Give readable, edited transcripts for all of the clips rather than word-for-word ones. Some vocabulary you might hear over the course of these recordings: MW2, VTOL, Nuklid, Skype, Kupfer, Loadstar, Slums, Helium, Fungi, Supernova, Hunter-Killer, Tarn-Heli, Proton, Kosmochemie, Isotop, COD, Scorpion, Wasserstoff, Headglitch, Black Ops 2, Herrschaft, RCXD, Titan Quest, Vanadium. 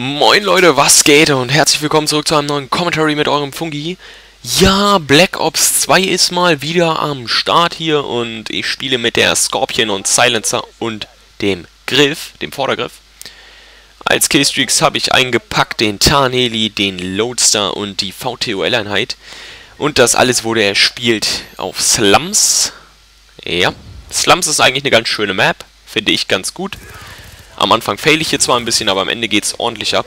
Moin Leute, was geht und herzlich willkommen zurück zu einem neuen Commentary mit eurem Fungi. Ja, Black Ops 2 ist mal wieder am Start hier und ich spiele mit der Scorpion und Silencer und dem Griff, dem Vordergriff. Als Killstreaks habe ich eingepackt den Tarn-Heli, den Loadstar und die VTOL-Einheit. Und das alles wurde erspielt auf Slums. Ja, Slums ist eigentlich eine ganz schöne Map, finde ich ganz gut. Am Anfang fail ich hier zwar ein bisschen, aber am Ende geht es ordentlich ab.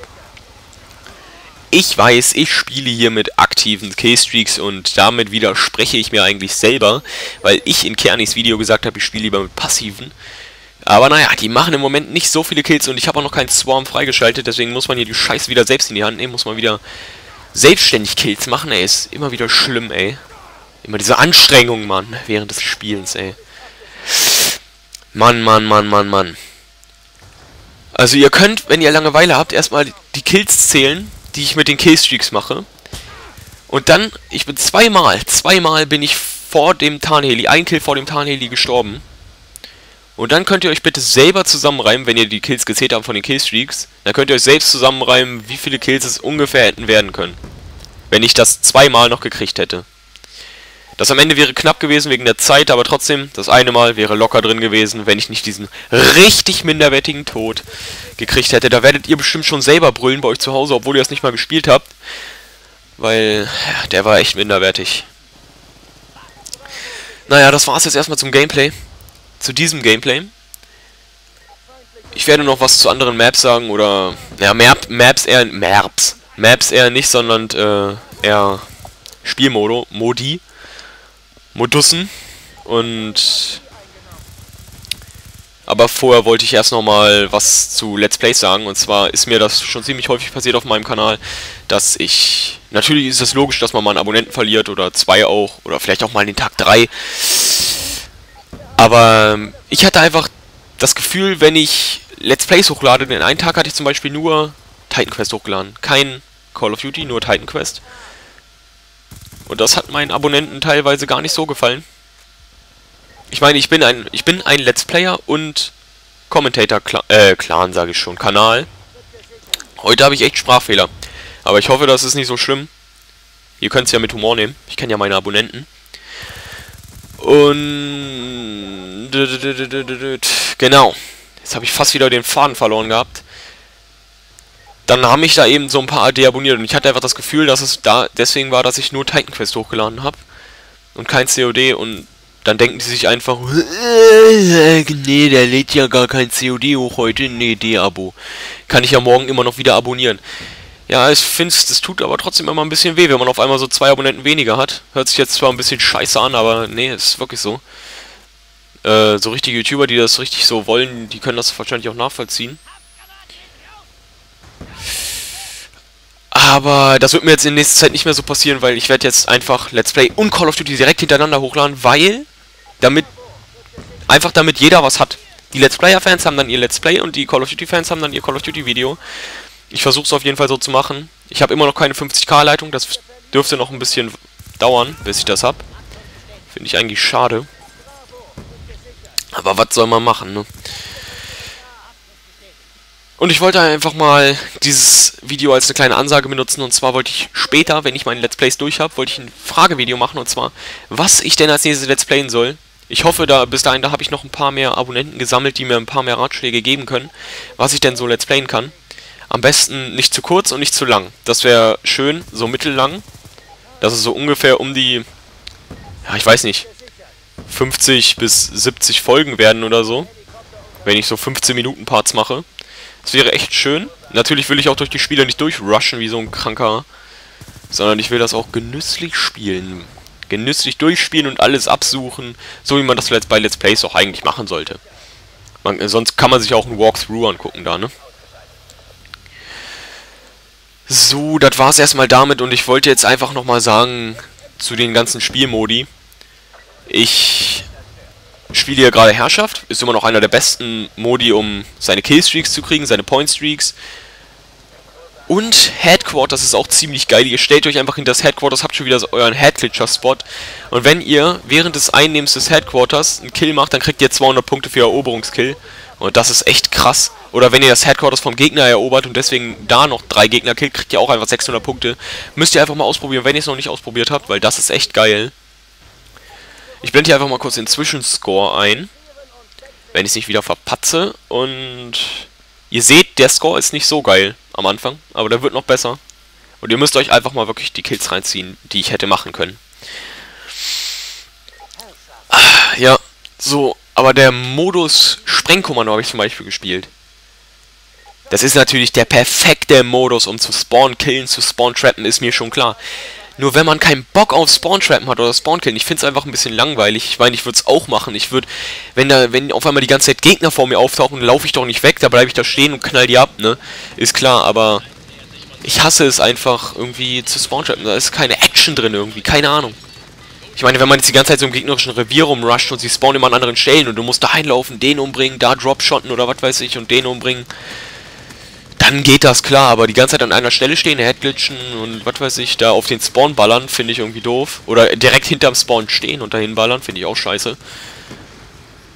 Ich weiß, ich spiele hier mit aktiven Killstreaks und damit widerspreche ich mir eigentlich selber, weil ich in Kernis Video gesagt habe, ich spiele lieber mit passiven. Aber naja, die machen im Moment nicht so viele Kills und ich habe auch noch keinen Swarm freigeschaltet, deswegen muss man hier die Scheiße wieder selbst in die Hand nehmen, muss man wieder selbstständig Kills machen, ey, ist immer wieder schlimm, ey. Immer diese Anstrengung, Mann, während des Spielens, ey. Mann, Mann, Mann, Mann, Mann. Also ihr könnt, wenn ihr Langeweile habt, erstmal die Kills zählen, die ich mit den Killstreaks mache. Und dann, ich bin zweimal bin ich vor dem Tarn-Heli, ein Kill vor dem Tarn-Heli gestorben. Und dann könnt ihr euch bitte selber zusammenreimen, wenn ihr die Kills gezählt habt von den Killstreaks, dann könnt ihr euch selbst zusammenreimen, wie viele Kills es ungefähr hätten werden können. Wenn ich das zweimal noch gekriegt hätte. Das am Ende wäre knapp gewesen wegen der Zeit, aber trotzdem, das eine Mal wäre locker drin gewesen, wenn ich nicht diesen richtig minderwertigen Tod gekriegt hätte. Da werdet ihr bestimmt schon selber brüllen bei euch zu Hause, obwohl ihr das nicht mal gespielt habt. Weil, ja, der war echt minderwertig. Naja, das war's jetzt erstmal zum Gameplay. Zu diesem Gameplay. Ich werde noch was zu anderen Maps sagen, oder... Ja, Maps eher nicht, sondern eher Spielmodi. Modussen und... Aber vorher wollte ich erst nochmal was zu Let's Plays sagen. Und zwar ist mir das schon ziemlich häufig passiert auf meinem Kanal, dass ich... Natürlich ist es logisch, dass man mal einen Abonnenten verliert oder zwei auch. Oder vielleicht auch mal den Tag 3. Aber ich hatte einfach das Gefühl, wenn ich Let's Plays hochlade... Denn einen Tag hatte ich zum Beispiel nur Titan Quest hochgeladen. Kein Call of Duty, nur Titan Quest. Und das hat meinen Abonnenten teilweise gar nicht so gefallen. Ich meine, ich bin ein Let's Player und Commentator-Clan, sage ich schon, Kanal. Heute habe ich echt Sprachfehler. Aber ich hoffe, das ist nicht so schlimm. Ihr könnt es ja mit Humor nehmen. Ich kenne ja meine Abonnenten. Und... Genau. Jetzt habe ich fast wieder den Faden verloren gehabt. Dann haben mich da eben so ein paar deabonniert und ich hatte einfach das Gefühl, dass es da deswegen war, dass ich nur Titan Quest hochgeladen habe und kein COD und dann denken die sich einfach, nee, der lädt ja gar kein COD hoch heute, nee, Deabo. Kann ich ja morgen immer noch wieder abonnieren. Ja, ich finde, es tut aber trotzdem immer ein bisschen weh, wenn man auf einmal so 2 Abonnenten weniger hat. Hört sich jetzt zwar ein bisschen scheiße an, aber nee, ist wirklich so. So richtige YouTuber, die das richtig so wollen, die können das wahrscheinlich auch nachvollziehen. Aber das wird mir jetzt in nächster Zeit nicht mehr so passieren, weil ich werde jetzt einfach Let's Play und Call of Duty direkt hintereinander hochladen, weil damit jeder was hat. Die Let's Player-Fans haben dann ihr Let's Play und die Call of Duty-Fans haben dann ihr Call of Duty-Video. Ich versuche es auf jeden Fall so zu machen. Ich habe immer noch keine 50k-Leitung, das dürfte noch ein bisschen dauern, bis ich das habe. Finde ich eigentlich schade. Aber was soll man machen, ne? Und ich wollte einfach mal dieses Video als eine kleine Ansage benutzen. Und zwar wollte ich später, wenn ich meine Let's Plays durch habe, wollte ich ein Fragevideo machen. Und zwar, was ich denn als nächstes Let's Playen soll. Ich hoffe, bis dahin habe ich noch ein paar mehr Abonnenten gesammelt, die mir ein paar mehr Ratschläge geben können, was ich denn so Let's Playen kann. Am besten nicht zu kurz und nicht zu lang. Das wäre schön, so mittellang. Das ist so ungefähr um die, ja ich weiß nicht, 50 bis 70 Folgen werden oder so. Wenn ich so 15 Minuten Parts mache. Das wäre echt schön. Natürlich will ich auch durch die Spiele nicht durchrushen wie so ein Kranker, sondern ich will das auch genüsslich spielen. Genüsslich durchspielen und alles absuchen, so wie man das bei Let's Plays auch eigentlich machen sollte. Sonst kann man sich auch ein Walkthrough angucken da, ne? So, das war's erstmal damit und ich wollte jetzt einfach nochmal sagen, zu den ganzen Spielmodi. Ich... spiele hier gerade Herrschaft, ist immer noch einer der besten Modi, um seine Killstreaks zu kriegen, seine Pointstreaks. Und Headquarters ist auch ziemlich geil, ihr stellt euch einfach hinter das Headquarters, habt schon wieder euren Headclitcher-Spot. Und wenn ihr während des Einnehmens des Headquarters einen Kill macht, dann kriegt ihr 200 Punkte für Eroberungskill. Und das ist echt krass. Oder wenn ihr das Headquarters vom Gegner erobert und deswegen da noch 3 Gegner killt, kriegt ihr auch einfach 600 Punkte. Müsst ihr einfach mal ausprobieren, wenn ihr es noch nicht ausprobiert habt, weil das ist echt geil. Ich blende hier einfach mal kurz den Zwischenscore ein, wenn ich es nicht wieder verpatze. Und ihr seht, der Score ist nicht so geil am Anfang, aber der wird noch besser. Und ihr müsst euch einfach mal wirklich die Kills reinziehen, die ich hätte machen können. Ja, so, aber der Modus Sprengkommando habe ich zum Beispiel gespielt. Das ist natürlich der perfekte Modus, um zu spawnen, killen, zu spawn trappen, ist mir schon klar. Nur wenn man keinen Bock auf Spawn-Trappen hat oder Spawn-Killen, ich finde es einfach ein bisschen langweilig. Ich meine, ich würde es auch machen. Ich würde, wenn auf einmal die ganze Zeit Gegner vor mir auftauchen, laufe ich doch nicht weg, da bleibe ich da stehen und knall die ab, ne? Ist klar, aber ich hasse es einfach irgendwie zu Spawn-Trappen. Da ist keine Action drin irgendwie, keine Ahnung. Ich meine, wenn man jetzt die ganze Zeit so im gegnerischen Revier rumrusht und sie spawnen immer an anderen Stellen und du musst da hinlaufen, den umbringen, da Dropshotten oder was weiß ich und den umbringen, dann geht das klar, aber die ganze Zeit an einer Stelle stehen, headglitchen und was weiß ich, da auf den Spawn ballern, finde ich irgendwie doof. Oder direkt hinterm Spawn stehen und dahin ballern, finde ich auch scheiße.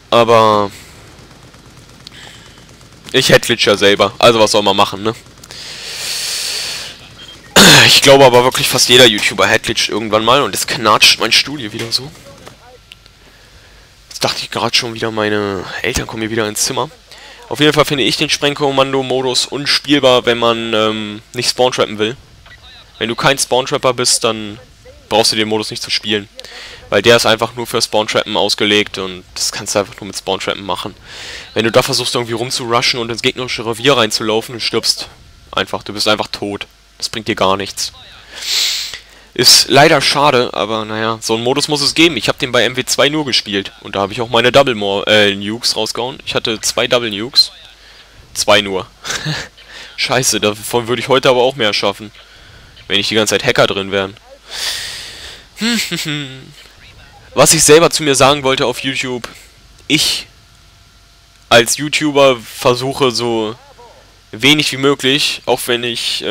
Aber ich headglitch ja selber, also was soll man machen, ne? Ich glaube aber wirklich fast jeder YouTuber headglitcht irgendwann mal und es knatscht mein Studio wieder so. Jetzt dachte ich gerade schon wieder, meine Eltern kommen hier wieder ins Zimmer. Auf jeden Fall finde ich den Sprengkommando-Modus unspielbar, wenn man nicht Spawn-Trappen will. Wenn du kein Spawn-Trapper bist, dann brauchst du den Modus nicht zu spielen. Weil der ist einfach nur für Spawn-Trappen ausgelegt und das kannst du einfach nur mit Spawn-Trappen machen. Wenn du da versuchst, irgendwie rumzurushen und ins gegnerische Revier reinzulaufen, du stirbst einfach. Du bist einfach tot. Das bringt dir gar nichts. Ist leider schade, aber naja, so einen Modus muss es geben. Ich habe den bei MW2 nur gespielt. Und da habe ich auch meine Double-Nukes rausgehauen. Ich hatte 2 Double-Nukes. 2 nur. Scheiße, davon würde ich heute aber auch mehr schaffen. Wenn nicht die ganze Zeit Hacker drin wären. Was ich selber zu mir sagen wollte auf YouTube. Ich als YouTuber versuche so wenig wie möglich, auch wenn ich,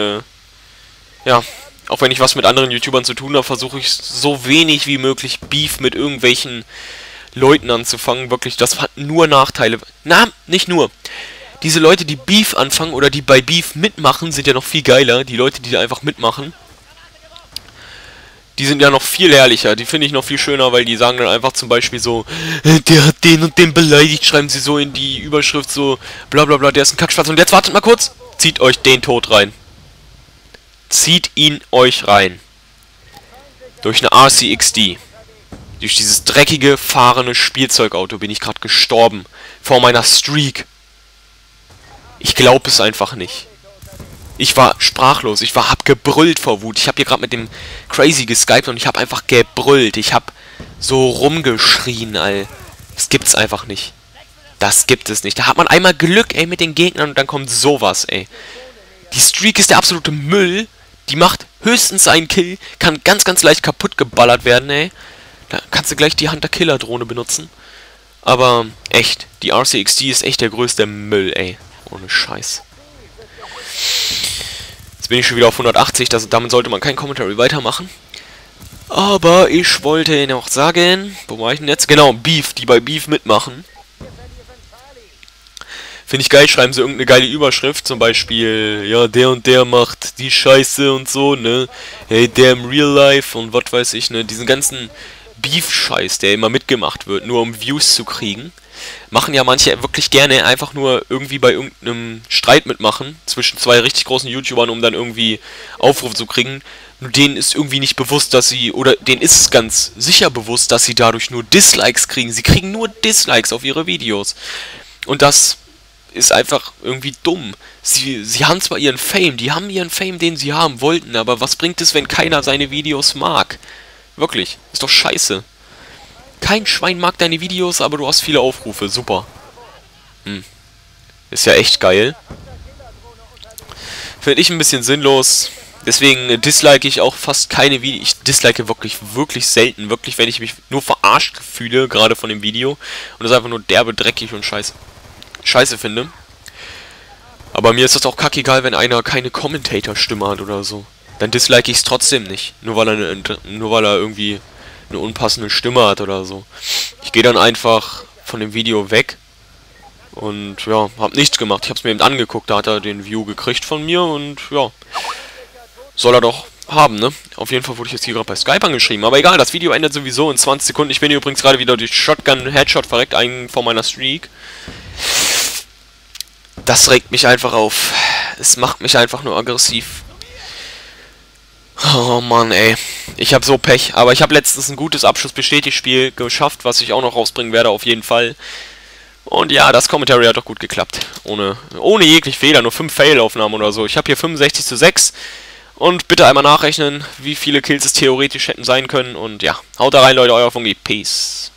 auch wenn ich was mit anderen YouTubern zu tun habe, versuche ich so wenig wie möglich Beef mit irgendwelchen Leuten anzufangen. Wirklich, das hat nur Nachteile. Na, nicht nur. Diese Leute, die Beef anfangen oder die bei Beef mitmachen, sind ja noch viel geiler. Die Leute, die da einfach mitmachen, die sind ja noch viel herrlicher. Die finde ich noch viel schöner, weil die sagen dann einfach zum Beispiel so, der hat den und den beleidigt, schreiben sie so in die Überschrift so, bla bla bla, der ist ein Kackschwarz. Und jetzt wartet mal kurz, zieht euch den Tod rein. Zieht ihn euch rein. Durch eine RCXD. Durch dieses dreckige, fahrende Spielzeugauto bin ich gerade gestorben. Vor meiner Streak. Ich glaube es einfach nicht. Ich war sprachlos. Ich hab gebrüllt vor Wut. Ich habe hier gerade mit dem Crazy geskypt und ich habe einfach gebrüllt. Ich habe so rumgeschrien, all. Das gibt's einfach nicht. Das gibt es nicht. Da hat man einmal Glück, ey, mit den Gegnern und dann kommt sowas, ey. Die Streak ist der absolute Müll. Die macht höchstens einen Kill, kann ganz, ganz leicht kaputt geballert werden, ey. Da kannst du gleich die Hunter-Killer-Drohne benutzen. Aber echt, die RCXD ist echt der größte Müll, ey. Ohne Scheiß. Jetzt bin ich schon wieder auf 180, damit sollte man kein Commentary weitermachen. Aber ich wollte noch sagen, wo war ich denn jetzt? Genau, Beef, die bei Beef mitmachen. Finde ich geil, schreiben sie irgendeine geile Überschrift, zum Beispiel, ja, der und der macht die Scheiße und so, ne, hey, der im Real Life und was weiß ich, ne, diesen ganzen Beef-Scheiß, der immer mitgemacht wird, nur um Views zu kriegen, machen ja manche wirklich gerne einfach nur irgendwie bei irgendeinem Streit mitmachen, zwischen zwei richtig großen YouTubern, um dann irgendwie Aufrufe zu kriegen, nur denen ist irgendwie nicht bewusst, dass sie, oder denen ist es ganz sicher bewusst, dass sie dadurch nur Dislikes kriegen, sie kriegen nur Dislikes auf ihre Videos und das ist einfach irgendwie dumm. Sie haben zwar ihren Fame, die haben ihren Fame, den sie haben wollten, aber was bringt es, wenn keiner seine Videos mag? Wirklich, ist doch scheiße. Kein Schwein mag deine Videos, aber du hast viele Aufrufe, super. Ist ja echt geil. Finde ich ein bisschen sinnlos. Deswegen dislike ich auch fast keine Videos. Ich dislike wirklich, wirklich selten. Wirklich, wenn ich mich nur verarscht fühle, gerade von dem Video. Und das einfach nur derbe, dreckig und scheiße finde. Aber mir ist das auch kackegal, wenn einer keine Commentator-Stimme hat oder so. Dann dislike ich es trotzdem nicht. Nur weil er irgendwie eine unpassende Stimme hat oder so. Ich gehe dann einfach von dem Video weg Und ja, hab nichts gemacht. Ich hab's mir eben angeguckt, da hat er den View gekriegt von mir und ja, soll er doch haben, ne? Auf jeden Fall wurde ich jetzt hier gerade bei Skype angeschrieben, aber egal, das Video endet sowieso in 20 Sekunden. Ich bin hier übrigens gerade wieder durch Shotgun-Headshot verreckt, einen von meiner Streak. Das regt mich einfach auf. Es macht mich einfach nur aggressiv. Oh Mann, ey. Ich habe so Pech. Aber ich habe letztens ein gutes Abschlussbestätigspiel geschafft, was ich auch noch rausbringen werde, auf jeden Fall. Und ja, das Commentary hat doch gut geklappt. Ohne jeglichen Fehler, nur 5 Fail-Aufnahmen oder so. Ich habe hier 65:6. Und bitte einmal nachrechnen, wie viele Kills es theoretisch hätten sein können. Und ja, haut da rein, Leute, euer Fungi. Peace.